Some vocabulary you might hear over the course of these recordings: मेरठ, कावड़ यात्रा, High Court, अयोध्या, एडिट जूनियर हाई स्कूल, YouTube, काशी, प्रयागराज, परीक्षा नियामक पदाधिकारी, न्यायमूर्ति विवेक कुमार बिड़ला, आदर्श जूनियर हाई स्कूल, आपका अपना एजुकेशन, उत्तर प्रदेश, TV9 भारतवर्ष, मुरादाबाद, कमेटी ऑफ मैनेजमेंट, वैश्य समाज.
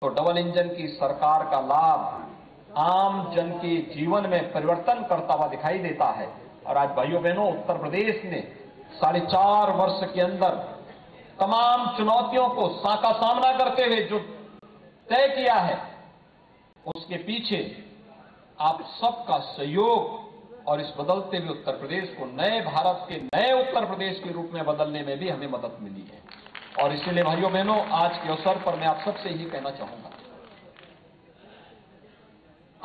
तो double engine की सरकार का लाभ आम जन के जीवन में परिवर्तन करता हुआ दिखाई देता है। और आज भाइयों बहनों, उत्तर प्रदेश ने 4.5 वर्ष के अंदर तमाम चुनौतियों को साका सामना करते हुए जो तय किया है, उसके पीछे आप सबका सहयोग और इस बदलते हुए उत्तर प्रदेश को नए भारत के नए उत्तर प्रदेश के रूप में बदलने में भी हमें मदद मिली है। और इसीलिए भाइयों बहनों, आज के अवसर पर मैं आप सबसे यही कहना चाहूंगा,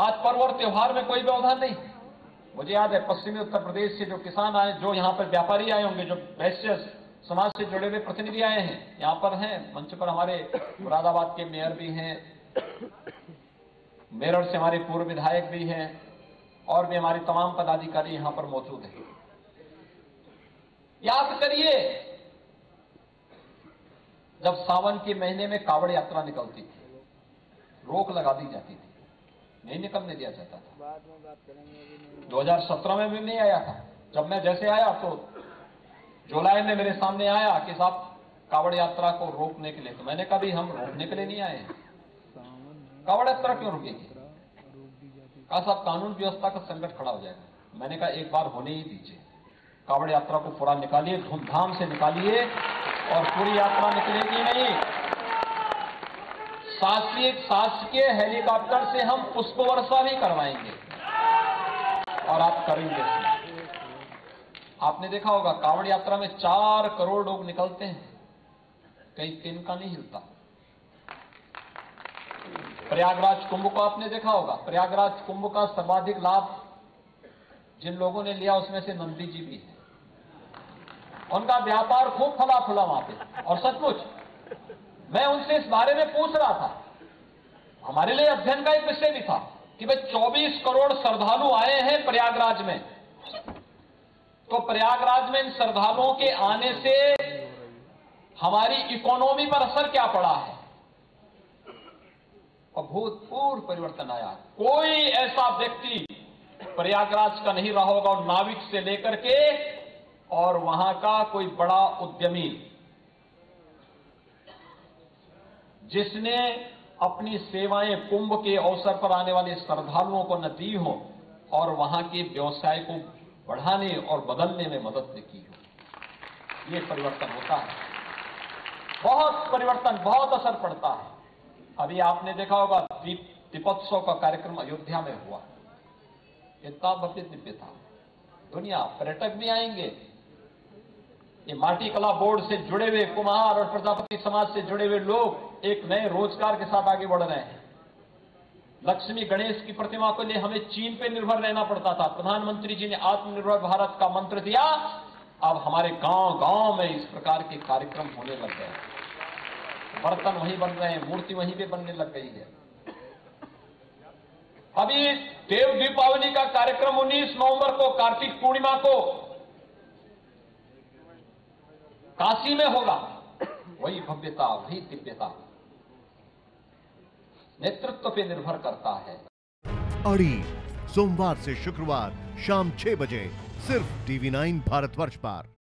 आज पर्व और त्योहार में कोई व्यवधान नहीं। मुझे याद है पश्चिमी उत्तर प्रदेश से जो किसान आए, जो यहां पर व्यापारी आए होंगे, जो वैश्य समाज से जुड़े हुए प्रतिनिधि आए हैं, यहां पर हैं मंच पर हमारे मुरादाबाद के मेयर भी हैं, मेरठ से हमारे पूर्व विधायक भी हैं, और भी हमारे तमाम पदाधिकारी यहां पर मौजूद हैं। याद करिए जब सावन के महीने में कावड़ यात्रा निकलती थी, रोक लगा दी जाती थी, नहीं निकलने दिया जाता था। 2017 में भी नहीं आया था। जब मैं जैसे आया तो जुलाई में मेरे सामने आया कि साहब कावड़ यात्रा को रोकने के लिए, तो मैंने कहा भी हम रोकने के लिए नहीं आए हैं, कावड़ यात्रा क्यों रुकेगी? कहा साहब कानून व्यवस्था का संकट खड़ा हो जाएगा। मैंने कहा एक बार होने ही दीजिए, कावड़ यात्रा को पूरा निकालिए, धूमधाम से निकालिए, और पूरी यात्रा निकलेगी नहीं। शासकीय हेलीकॉप्टर से हम पुष्प वर्षा भी करवाएंगे और आप करेंगे। आपने देखा होगा कावड़ यात्रा में 4 करोड़ लोग निकलते हैं, कहीं तिनका का नहीं हिलता। प्रयागराज कुंभ को आपने देखा होगा, प्रयागराज कुंभ का सर्वाधिक लाभ जिन लोगों ने लिया उसमें से नंदी जी भी है। उनका व्यापार खूब फला फूला वहां पे। और सचमुच मैं उनसे इस बारे में पूछ रहा था, हमारे लिए अध्ययन का एक विषय भी था कि भाई 24 करोड़ श्रद्धालु आए हैं प्रयागराज में, तो प्रयागराज में इन श्रद्धालुओं के आने से हमारी इकोनॉमी पर असर क्या पड़ा है? अभूतपूर्व परिवर्तन आया। कोई ऐसा व्यक्ति प्रयागराज का नहीं रहा होगा, और नाविक से लेकर के और वहां का कोई बड़ा उद्यमी जिसने अपनी सेवाएं कुंभ के अवसर पर आने वाले श्रद्धालुओं को न दी हो और वहां के व्यवसाय को बढ़ाने और बदलने में मदद न की हो। यह परिवर्तन होता है, बहुत परिवर्तन, बहुत असर पड़ता है। अभी आपने देखा होगा दीपोत्सव का कार्यक्रम अयोध्या में हुआ, इतना भव्य दिव्य था, दुनिया पर्यटक भी आएंगे। ये माटी कला बोर्ड से जुड़े हुए कुम्हार और प्रजापति समाज से जुड़े हुए लोग एक नए रोजगार के साथ आगे बढ़ रहे हैं। लक्ष्मी गणेश की प्रतिमा के लिए हमें चीन पे निर्भर रहना पड़ता था, प्रधानमंत्री जी ने आत्मनिर्भर भारत का मंत्र दिया, अब हमारे गांव गांव में इस प्रकार के कार्यक्रम होने लग गए। बर्तन वहीं बन रहे हैं, मूर्ति वहीं पे बनने लग गई है। अभी देव दीपावली का कार्यक्रम 19 नवंबर को कार्तिक पूर्णिमा को काशी में होगा, वही भव्यता, वही दिव्यता नेतृत्व पे निर्भर करता है। अड़ी सोमवार से शुक्रवार शाम 6 बजे सिर्फ TV9 भारतवर्ष पर।